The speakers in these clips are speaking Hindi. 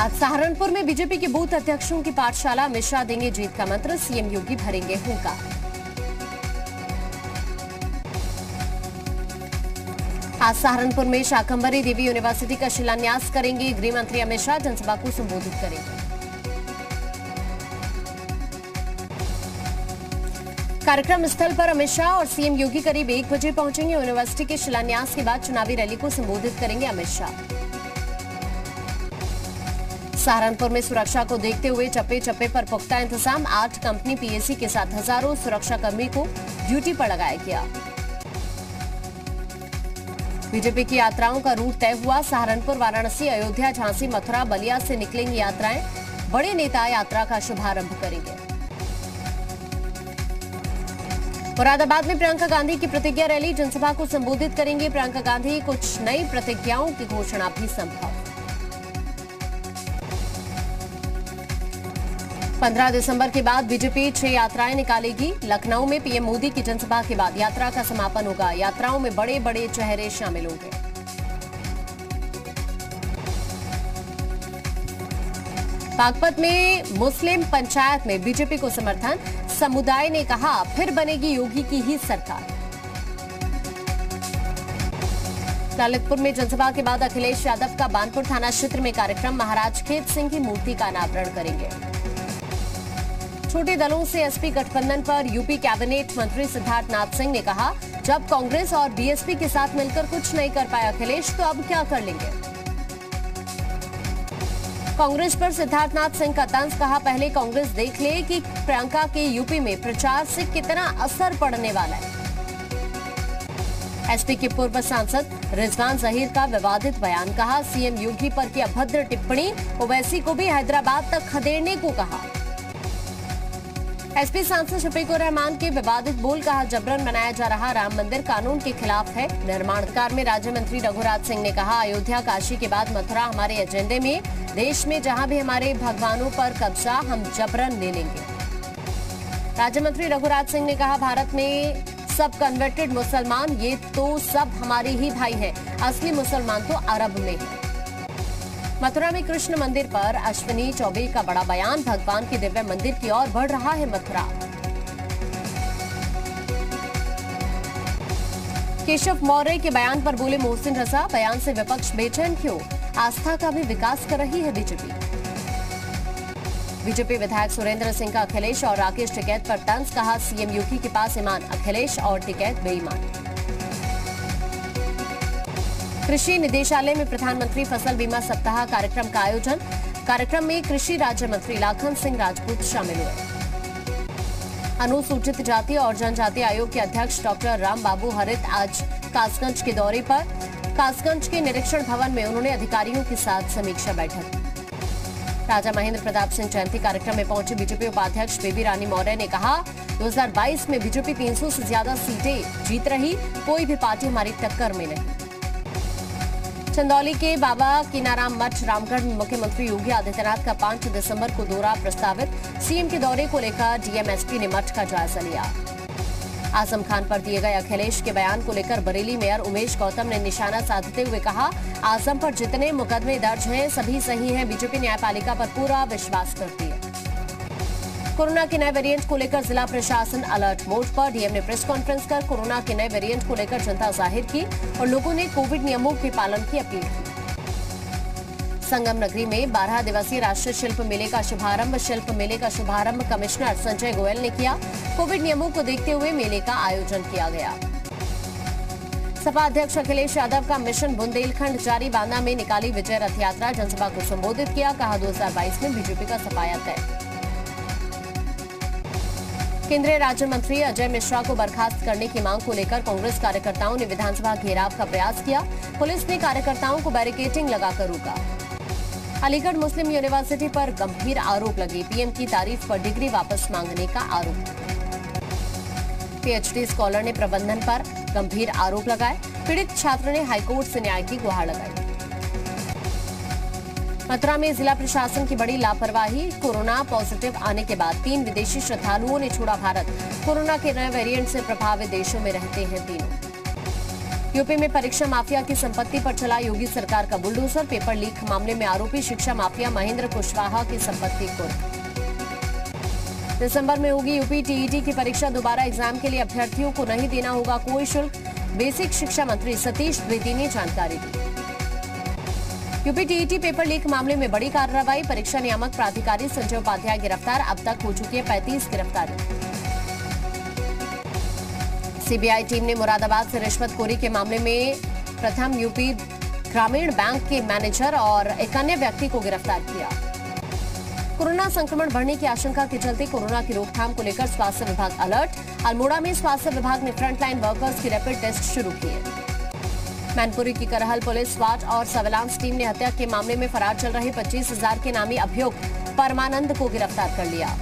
आज सहारनपुर में बीजेपी के बूथ अध्यक्षों की पाठशाला, अमित शाह देंगे जीत का मंत्र, सीएम योगी भरेंगे हुंका। आज सहारनपुर में शाकंबरी देवी यूनिवर्सिटी का शिलान्यास करेंगे गृह मंत्री अमित शाह, जनसभा को संबोधित करेंगे। कार्यक्रम स्थल पर अमित शाह और सीएम योगी करीब 1 बजे पहुंचेंगे। यूनिवर्सिटी के शिलान्यास के बाद चुनावी रैली को संबोधित करेंगे अमित शाह। सहारनपुर में सुरक्षा को देखते हुए चप्पे चप्पे पर पुख्ता इंतजाम, 8 कंपनी पीएसी के साथ हजारों सुरक्षाकर्मी को ड्यूटी पर लगाया गया। बीजेपी की यात्राओं का रूट तय हुआ, सहारनपुर, वाराणसी, अयोध्या, झांसी, मथुरा, बलिया से निकलेंगी यात्राएं, बड़े नेता यात्रा का शुभारंभ करेंगे। मुरादाबाद में प्रियंका गांधी की प्रतिज्ञा रैली, जनसभा को संबोधित करेंगे प्रियंका गांधी, कुछ नई प्रतिज्ञाओं की घोषणा भी संभव। 15 दिसंबर के बाद बीजेपी 6 यात्राएं निकालेगी, लखनऊ में पीएम मोदी की जनसभा के बाद यात्रा का समापन होगा, यात्राओं में बड़े बड़े चेहरे शामिल होंगे। बागपत में मुस्लिम पंचायत में बीजेपी को समर्थन, समुदाय ने कहा फिर बनेगी योगी की ही सरकार। ललितपुर में जनसभा के बाद अखिलेश यादव का बानपुर थाना क्षेत्र में कार्यक्रम, महाराज खेत सिंह की मूर्ति का अनावरण करेंगे। छोटे दलों से एसपी गठबंधन पर यूपी कैबिनेट मंत्री सिद्धार्थ नाथ सिंह ने कहा, जब कांग्रेस और बीएसपी के साथ मिलकर कुछ नहीं कर पाया अखिलेश, तो अब क्या कर लेंगे। कांग्रेस पर सिद्धार्थ नाथ सिंह का तंज, कहा पहले कांग्रेस देख ले कि प्रियंका के यूपी में प्रचार से कितना असर पड़ने वाला है। एसपी के पूर्व सांसद रिजवान जहीर का विवादित बयान, कहा सीएम योगी पर की अभद्र टिप्पणी, ओवैसी को भी हैदराबाद तक खदेड़ने को कहा। एसपी सांसद शफीकुर रहमान के विवादित बोल, कहा जबरन बनाया जा रहा राम मंदिर कानून के खिलाफ है। निर्माण कार्य में राज्य मंत्री रघुराज सिंह ने कहा, अयोध्या, काशी के बाद मथुरा हमारे एजेंडे में, देश में जहां भी हमारे भगवानों पर कब्जा हम जबरन ले लेंगे। राज्य मंत्री रघुराज सिंह ने कहा, भारत में सब कन्वर्टेड मुसलमान, ये तो सब हमारे ही भाई है, असली मुसलमान तो अरब में है। मथुरा में कृष्ण मंदिर पर अश्विनी चौबे का बड़ा बयान, भगवान के दिव्य मंदिर की ओर बढ़ रहा है मथुरा। केशव मौर्य के बयान पर बोले मोहसिन रजा, बयान से विपक्ष बेचैन क्यों, आस्था का भी विकास कर रही है बीजेपी। बीजेपी विधायक सुरेंद्र सिंह का अखिलेश और राकेश टिकैत पर तंज, कहा सीएम योगी के पास ईमान, अखिलेश और टिकैत बेईमान। कृषि निदेशालय में प्रधानमंत्री फसल बीमा सप्ताह कार्यक्रम का आयोजन, कार्यक्रम में कृषि राज्य मंत्री लाखन सिंह राजपूत शामिल हुए। अनुसूचित जाति और जनजाति आयोग के अध्यक्ष डॉक्टर राम बाबू हरित आज कासगंज के दौरे पर, कासगंज के निरीक्षण भवन में उन्होंने अधिकारियों के साथ समीक्षा बैठक। राजा महेंद्र प्रताप सिंह जयंती कार्यक्रम में पहुंचे बीजेपी उपाध्यक्ष बेबी रानी मौर्य ने कहा, 2022 में बीजेपी 300 से ज्यादा सीटें जीत रही, कोई भी पार्टी हमारी टक्कर में नहीं। चंदौली के बाबा कीनाराम मठ रामगढ़ में मुख्यमंत्री योगी आदित्यनाथ का 5 दिसंबर को दौरा प्रस्तावित, सीएम के दौरे को लेकर डीएमएसपी ने मठ का जायजा लिया। आजम खान पर दिए गए अखिलेश के बयान को लेकर बरेली मेयर उमेश गौतम ने निशाना साधते हुए कहा, आजम पर जितने मुकदमे दर्ज हैं सभी सही हैं, बीजेपी न्यायपालिका पर पूरा विश्वास करती है। कोरोना के नए वेरिएंट को लेकर जिला प्रशासन अलर्ट मोड पर, डीएम ने प्रेस कॉन्फ्रेंस कर कोरोना के नए वेरिएंट को लेकर चिंता जाहिर की और लोगों ने कोविड नियमों के पालन की अपील की। संगम नगरी में 12 दिवसीय राष्ट्रीय शिल्प मेले का शुभारंभ, कमिश्नर संजय गोयल ने किया, कोविड नियमों को देखते हुए मेले का आयोजन किया गया। सपा अध्यक्ष अखिलेश यादव का मिशन बुंदेलखंड जारी, बांदा में निकाली विजय रथ यात्रा, जनसभा को संबोधित किया, कहा 2022 में बीजेपी का सफाया तय। केंद्रीय राज्य मंत्री अजय मिश्रा को बर्खास्त करने की मांग को लेकर कांग्रेस कार्यकर्ताओं ने विधानसभा घेराव का प्रयास किया, पुलिस ने कार्यकर्ताओं को बैरिकेडिंग लगाकर रोका। अलीगढ़ मुस्लिम यूनिवर्सिटी पर गंभीर आरोप लगे, पीएम की तारीफ पर डिग्री वापस मांगने का आरोप, पीएचडी स्कॉलर ने प्रबंधन पर गंभीर आरोप लगाए, पीड़ित छात्र ने हाईकोर्ट से न्याय की गुहार लगाई। मथुरा में जिला प्रशासन की बड़ी लापरवाही, कोरोना पॉजिटिव आने के बाद 3 विदेशी श्रद्धालुओं ने छोड़ा भारत, कोरोना के नए वेरिएंट से प्रभावित देशों में रहते हैं तीनों। यूपी में परीक्षा माफिया की संपत्ति पर चला योगी सरकार का बुलडोजर। पेपर लीक मामले में आरोपी शिक्षा माफिया महेंद्र कुशवाहा की संपत्ति कुर्क। दिसंबर में होगी यूपी टीईटी की परीक्षा, दोबारा एग्जाम के लिए अभ्यर्थियों को नहीं देना होगा कोई शुल्क। बेसिक शिक्षा मंत्री सतीश द्विवेदी ने जानकारी दी। यूपी टीईटी पेपर लीक मामले में बड़ी कार्रवाई, परीक्षा नियामक प्राधिकारी संजय उपाध्याय गिरफ्तार। अब तक हो चुकी है 35 गिरफ्तारी। सीबीआई टीम ने मुरादाबाद से रिश्वतखोरी के मामले में प्रथम यूपी ग्रामीण बैंक के मैनेजर और एक अन्य व्यक्ति को गिरफ्तार किया। कोरोना संक्रमण बढ़ने की आशंका के चलते कोरोना की रोकथाम को लेकर स्वास्थ्य विभाग अलर्ट। अल्मोड़ा में स्वास्थ्य विभाग ने फ्रंटलाइन वर्कर्स की रैपिड टेस्ट शुरू किए। मैनपुरी की करहल पुलिस स्वाट और सर्विलांस टीम ने हत्या के मामले में फरार चल रहे 25,000 के नामी अभियुक्त परमानंद को गिरफ्तार कर लिया।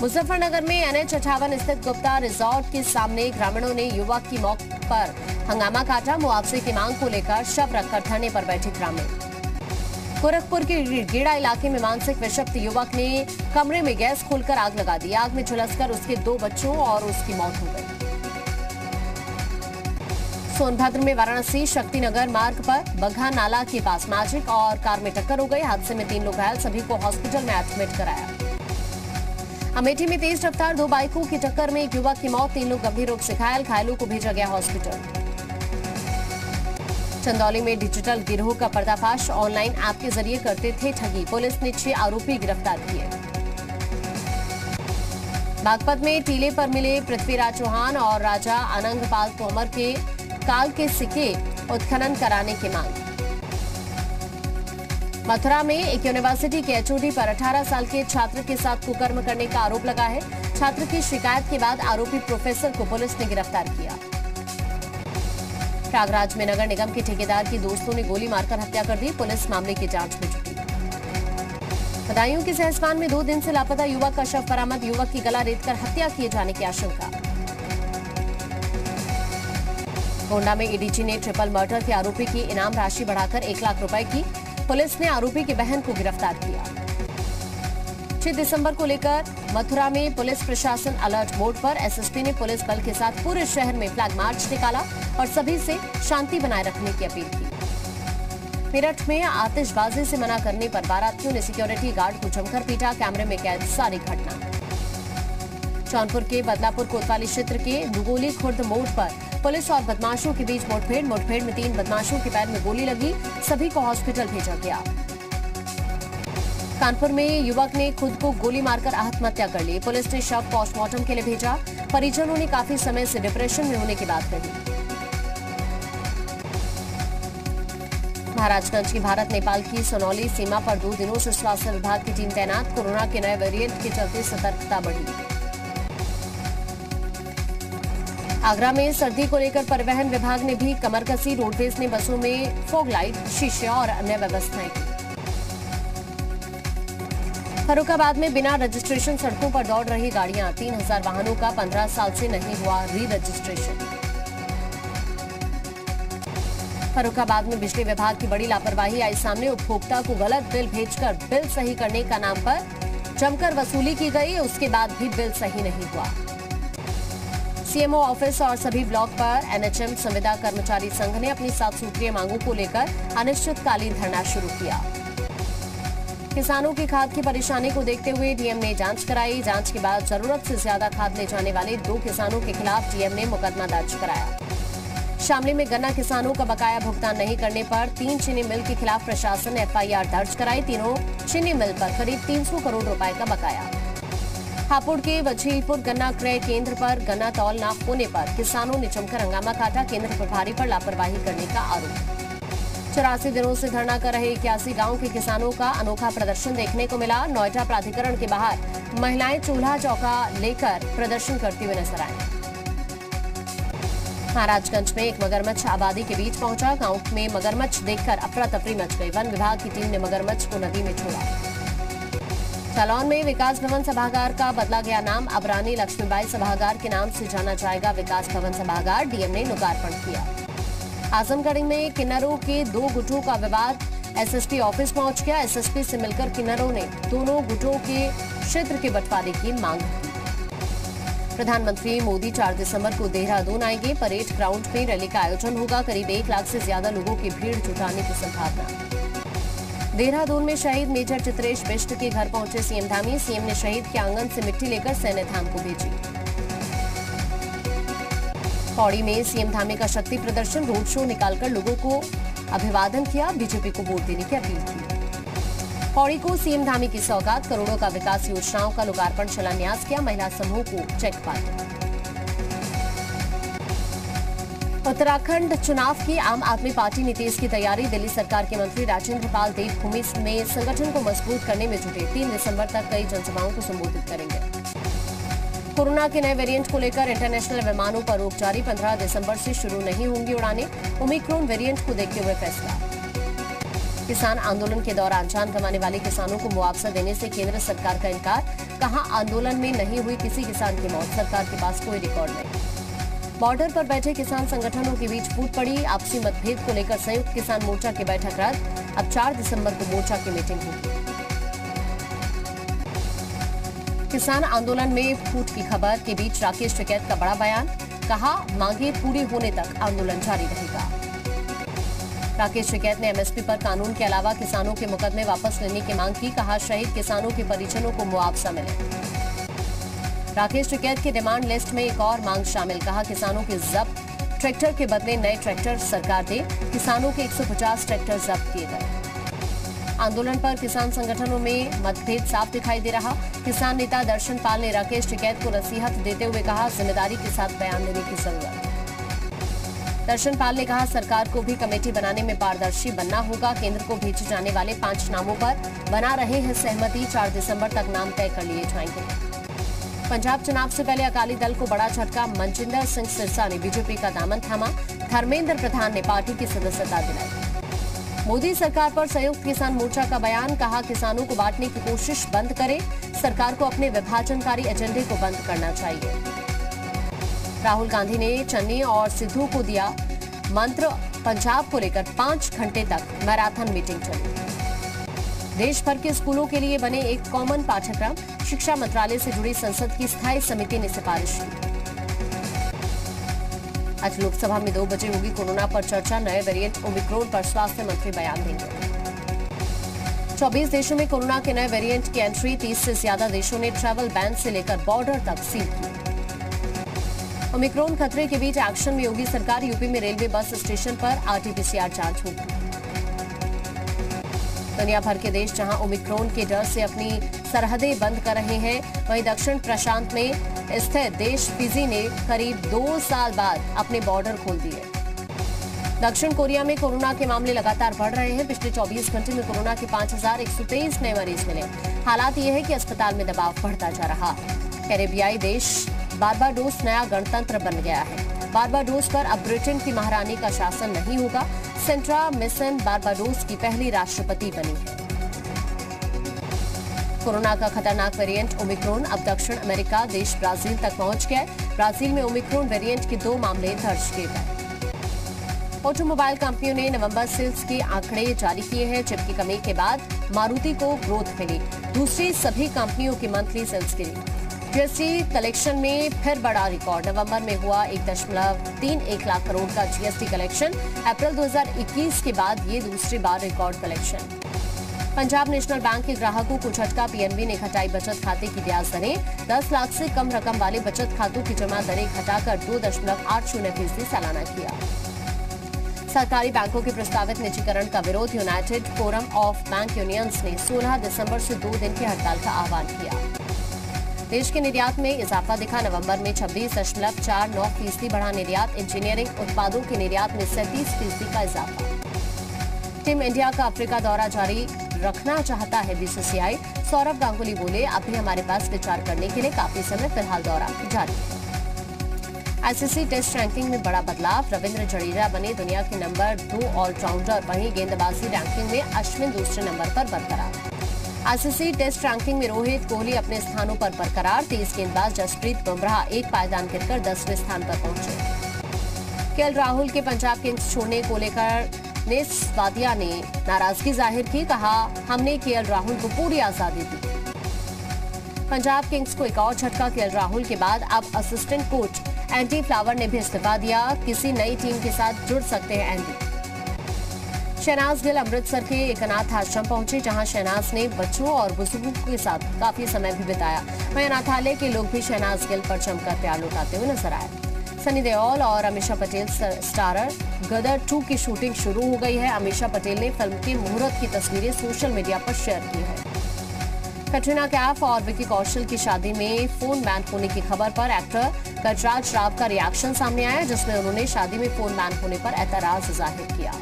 मुजफ्फरनगर में NH 58 स्थित गुप्ता रिजॉर्ट के सामने ग्रामीणों ने युवक की मौत पर हंगामा काटा। मुआवजे की मांग को लेकर शव रखकर धरने पर बैठे ग्रामीण। गोरखपुर के गेड़ा इलाके में मानसिक विषक्त युवक ने कमरे में गैस खोलकर आग लगा दी। आग में झुलसकर उसके 2 बच्चों और उसकी मौत हो गई। सोनभद्र में वाराणसी शक्तिनगर मार्ग पर बघा नाला के पास मैजिक और कार में टक्कर हो गई। हादसे में 3 लोग घायल, सभी को हॉस्पिटल में एडमिट कराया। अमेठी में तेज रफ्तार 2 बाइकों की टक्कर में एक युवक की मौत, 3 लोग गंभीर रूप से घायल, घायलों को भेजा गया हॉस्पिटल। चंदौली में डिजिटल गिरोह का पर्दाफाश, ऑनलाइन ऐप के जरिए करते थे ठगी। पुलिस ने 6 आरोपी गिरफ्तार किए। बागपत में टीले पर मिले पृथ्वीराज चौहान और राजा आनंदपाल तोमर के काल के सिक्के उत्खनन कराने की मांग। मथुरा में एक यूनिवर्सिटी के HOD पर 18 साल के छात्र के साथ कुकर्म करने का आरोप लगा है। छात्र की शिकायत के बाद आरोपी प्रोफेसर को पुलिस ने गिरफ्तार किया। प्रयागराज में नगर निगम के ठेकेदार की दोस्तों ने गोली मारकर हत्या कर दी। पुलिस मामले की जांच में जुटी। बदायूं के सहसवान में 2 दिन से लापता युवक का शव बरामद। युवक की गला रेतकर हत्या किए जाने की आशंका। गोंडा में EDG ने ट्रिपल मर्डर के आरोपी की इनाम राशि बढ़ाकर 1 लाख रुपए की। पुलिस ने आरोपी की बहन को गिरफ्तार किया। 6 दिसंबर को लेकर मथुरा में पुलिस प्रशासन अलर्ट मोड पर। SSP ने पुलिस बल के साथ पूरे शहर में फ्लैग मार्च निकाला और सभी से शांति बनाए रखने की अपील की। मेरठ में आतिशबाजी से मना करने पर बारातियों ने सिक्योरिटी गार्ड को जमकर पीटा। कैमरे में कैद सारी घटना। जौनपुर के बदलापुर कोतवाली क्षेत्र के दुगोली खुर्द मोड़ पर पुलिस और बदमाशों के बीच मुठभेड़। मुठभेड़ में 3 बदमाशों के पैर में गोली लगी, सभी को हॉस्पिटल भेजा गया। कानपुर में युवक ने खुद को गोली मारकर आत्महत्या कर ली। पुलिस ने शव पोस्टमार्टम के लिए भेजा। परिजनों ने काफी समय से डिप्रेशन में होने की बात कही। महाराजगंज की भारत नेपाल की सोनौली सीमा पर 2 दिनों से स्वास्थ्य विभाग की टीम तैनात। कोरोना के नए वेरिएंट के चलते सतर्कता बढ़ी। आगरा में सर्दी को लेकर परिवहन विभाग ने भी कमर कसी। रोडवेज ने बसों में फॉग लाइट, शीशे और अन्य व्यवस्थाएं की। फर्रुखाबाद में बिना रजिस्ट्रेशन सड़कों पर दौड़ रही गाड़ियां। 3000 वाहनों का 15 साल से नहीं हुआ री रजिस्ट्रेशन। फर्रुखाबाद में बिजली विभाग की बड़ी लापरवाही आई सामने। उपभोक्ता को गलत बिल भेजकर बिल सही करने का नाम पर जमकर वसूली की गई, उसके बाद भी बिल सही नहीं हुआ। CMO ऑफिस और सभी ब्लॉक पर NHM संविदा कर्मचारी संघ ने अपनी 7 सूत्रीय मांगों को लेकर अनिश्चितकालीन धरना शुरू किया। किसानों की खाद की परेशानी को देखते हुए डीएम ने जांच कराई। जांच के बाद जरूरत से ज्यादा खाद ले जाने वाले 2 किसानों के खिलाफ डीएम ने मुकदमा दर्ज कराया। शामली में गन्ना किसानों का बकाया भुगतान नहीं करने पर 3 चीनी मिल के खिलाफ प्रशासन ने FIR दर्ज कराई। 3 चीनी मिल पर करीब 300 करोड़ रुपए का बकाया। हापुड़ के वजीरपुर गन्ना क्रय केंद्र पर गन्ना तौल न होने पर किसानों ने जमकर हंगामा काटा। केंद्र प्रभारी पर लापरवाही करने का आरोप। 84 दिनों से धरना कर रहे 81 गांव के किसानों का अनोखा प्रदर्शन देखने को मिला। नोएडा प्राधिकरण के बाहर महिलाएं चूल्हा चौका लेकर प्रदर्शन करती हुई नजर आईं। महाराजगंज में एक मगरमच्छ आबादी के बीच पहुंचा। गाँव में मगरमच्छ देखकर अफरा तफरी मच गई। वन विभाग की टीम ने मगरमच्छ को नदी में छोड़ा। जालौन में विकास भवन सभागार का बदला गया नाम। अब रानी लक्ष्मीबाई सभागार के नाम से जाना जाएगा विकास भवन सभागार। डीएम ने लोकार्पण किया। आजमगढ़ में किन्नरों के 2 गुटों का विवाद। SSP ऑफिस पहुंच गया। SSP से मिलकर किन्नरों ने दोनों गुटों के क्षेत्र के बंटवारे की मांग की। प्रधानमंत्री मोदी 4 दिसंबर को देहरादून आएंगे। परेड ग्राउंड में रैली का आयोजन होगा। करीब 1 लाख से ज्यादा लोगों की भीड़ जुटाने की संभावना। देहरादून में शहीद मेजर चित्रेश बिष्ट के घर पहुंचे सीएम धामी। सीएम ने शहीद के आंगन से मिट्टी लेकर सैन्य धाम को भेजी। पौड़ी में सीएम धामी का शक्ति प्रदर्शन, रोड शो निकालकर लोगों को अभिवादन किया। बीजेपी को वोट देने की अपील की। पौड़ी को सीएम धामी की सौगात, करोड़ों का विकास योजनाओं का लोकार्पण शिलान्यास किया। महिला समूह को चेक पार्टी। उत्तराखंड चुनाव की आम आदमी पार्टी नीतीश की तैयारी। दिल्ली सरकार के मंत्री राजेंद्र पाल देवभूमि में संगठन को मजबूत करने में जुटे। 3 दिसंबर तक कई जनसभाओं को संबोधित करेंगे। कोरोना के नए वेरिएंट को लेकर इंटरनेशनल विमानों पर रोक जारी। 15 दिसंबर से शुरू नहीं होंगी उड़ानें। ओमिक्रॉन वेरिएंट को देखते हुए फैसला। किसान आंदोलन के दौरान जान गंवाने वाले किसानों को मुआवजा देने से केंद्र सरकार का इनकार। कहा आंदोलन में नहीं हुई किसी किसान की मौत, सरकार के पास कोई रिकॉर्ड नहीं। बॉर्डर पर बैठे किसान संगठनों के बीच फूट पड़ी। आपसी मतभेद को लेकर संयुक्त किसान मोर्चा की बैठक रद्द। अब 4 दिसंबर को मोर्चा की मीटिंग होगी। किसान आंदोलन में फूट की खबर के बीच राकेश टिकैत का बड़ा बयान। कहा मांगे पूरी होने तक आंदोलन जारी रहेगा। राकेश टिकैत ने एमएसपी पर कानून के अलावा किसानों के मुकदमे वापस लेने की मांग की। कहा शहीद किसानों के परिजनों को मुआवजा मिले। राकेश टिकैत की डिमांड लिस्ट में एक और मांग शामिल। कहा किसानों के जब्त ट्रैक्टर के बदले नए ट्रैक्टर सरकार दे। किसानों के 150 ट्रैक्टर जब्त किए गए। आंदोलन पर किसान संगठनों में मतभेद साफ दिखाई दे रहा। किसान नेता दर्शन पाल ने राकेश टिकैत को नसीहत देते हुए कहा जिम्मेदारी के साथ बयान देने की जरूरत। दर्शन पाल ने कहा सरकार को भी कमेटी बनाने में पारदर्शी बनना होगा। केंद्र को भेजे जाने वाले 5 नामों पर बना रहे हैं सहमति। 4 दिसंबर तक नाम तय कर लिए जाएंगे। पंजाब चुनाव से पहले अकाली दल को बड़ा झटका। मनजिंदर सिंह सिरसा ने बीजेपी का दामन थामा। धर्मेंद्र प्रधान ने पार्टी की सदस्यता दिलाई। मोदी सरकार पर संयुक्त किसान मोर्चा का बयान। कहा किसानों को बांटने की कोशिश बंद करे, सरकार को अपने विभाजनकारी एजेंडे को बंद करना चाहिए। राहुल गांधी ने चन्नी और सिद्धू को दिया मंत्र। पंजाब को लेकर 5 घंटे तक मैराथन मीटिंग चली। देश भर के स्कूलों के लिए बने एक कॉमन पाठ्यक्रम। शिक्षा मंत्रालय से जुड़ी संसद की स्थायी समिति ने सिफारिश की। आज लोकसभा में 2 बजे होगी कोरोना पर चर्चा। नए वेरिएंट ओमिक्रॉन पर स्वास्थ्य मंत्री बयान देंगे। 24 देशों में कोरोना के नए वेरिएंट की एंट्री। 30 से ज्यादा देशों ने ट्रैवल बैन से लेकर बॉर्डर तक सील की। ओमिक्रॉन खतरे के बीच एक्शन में योगी सरकार। यूपी में रेलवे बस स्टेशन पर आरटीपीसीआर जांच होगी। दुनिया भर के देश जहां ओमिक्रॉन के डर से अपनी सरहदें बंद कर रहे हैं, वहीं दक्षिण प्रशांत में स्थित देश फिजी ने करीब 2 साल बाद अपने बॉर्डर खोल दिए। दक्षिण कोरिया में कोरोना के मामले लगातार बढ़ रहे हैं। पिछले 24 घंटे में कोरोना के 5123 नए मरीज मिले। हालात ये है कि अस्पताल में दबाव बढ़ता जा रहा। कैरेबियाई देश बारबाडोस नया गणतंत्र बन गया है। बारबाडोस पर अब ब्रिटेन की महारानी का शासन नहीं होगा। सेंट्रा मिशन बारबाडोस की पहली राष्ट्रपति बनी है। कोरोना का खतरनाक वेरिएंट ओमिक्रॉन अब दक्षिण अमेरिका देश ब्राजील तक पहुंच गया है। ब्राजील में ओमिक्रॉन वेरिएंट के 2 मामले दर्ज किए गए। ऑटोमोबाइल कंपनियों ने नवंबर सेल्स के आंकड़े जारी किए हैं। चिप की कमी के बाद मारुति को ग्रोथ मिली। दूसरी सभी कंपनियों की मंथली सेल्स गिरी। जीएसटी कलेक्शन में फिर बड़ा रिकॉर्ड। नवंबर में हुआ 1.31 लाख करोड़ का जीएसटी कलेक्शन। अप्रैल 2021 के बाद ये दूसरी बार record collection. Punjab national bank के ग्राहकों को झटका। पीएनबी ने घटाई बचत खाते की ब्याज दरें। 10 लाख से कम रकम वाले बचत खातों की जमा दरें घटाकर 2.80% सालाना किया। सरकारी बैंकों के प्रस्तावित निजीकरण का विरोध। United Forum of Bank Unions ने 16 दिसंबर से 2 दिन की हड़ताल का आह्वान किया। देश के निर्यात में इजाफा दिखा। नवंबर में 26.49% बढ़ा निर्यात। इंजीनियरिंग उत्पादों के निर्यात में 37% का इजाफा। टीम इंडिया का अफ्रीका दौरा जारी रखना चाहता है बीसीसीआई। सौरव गांगुली बोले अभी हमारे पास विचार करने के लिए काफी समय, फिलहाल दौरा जारी। आईसीसी टेस्ट रैंकिंग में बड़ा बदलाव। रविंद्र जडेजा बने दुनिया के नंबर 2 ऑलराउंडर। वहीं गेंदबाजी रैंकिंग में अश्विन दूसरे नंबर पर बरकरार। आईसीसी टेस्ट रैंकिंग में रोहित कोहली अपने स्थानों पर बरकरार। तेज गेंदबाज जसप्रीत बुमराह 1 पायदान गिरकर 10वें स्थान पर पहुंचे। केएल राहुल के पंजाब किंग्स छोड़ने को लेकर नेस वादिया ने नाराजगी जाहिर की। कहा हमने केएल राहुल को पूरी आजादी दी। पंजाब किंग्स को एक और झटका, केएल राहुल के बाद अब असिस्टेंट कोच एंडी फ्लावर ने भी इस्तीफा दिया। किसी नई टीम के साथ जुड़ सकते हैं एंडी। शहनाज गिल अमृतसर के एक अनाथ आश्रम पहुंचे, जहां शहनाज ने बच्चों और बुजुर्गों के साथ काफी समय भी बिताया। वहीं अनाथालय के लोग भी शहनाज गिल पर जमकर प्यार लुटाते हुए नजर आए। सनी देओल और अमीशा पटेल स्टारर गदर 2 की शूटिंग शुरू हो गई है। अमीशा पटेल ने फिल्म के मुहूर्त की तस्वीरें सोशल मीडिया पर शेयर की है। कटरीना कैफ और विकी कौशल की शादी में फोन बैन होने की खबर पर एक्टर कटराज राव का रिएक्शन सामने आया, जिसमें उन्होंने शादी में फोन बैन होने पर एतराज जाहिर किया।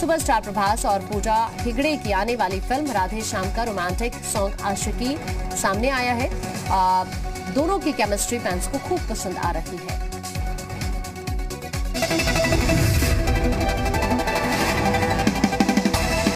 सुपरस्टार प्रभास और पूजा हिगड़े की आने वाली फिल्म राधे श्याम का रोमांटिक सॉन्ग आशिकी सामने आया है। दोनों की केमिस्ट्री फैंस को खूब पसंद आ रही है।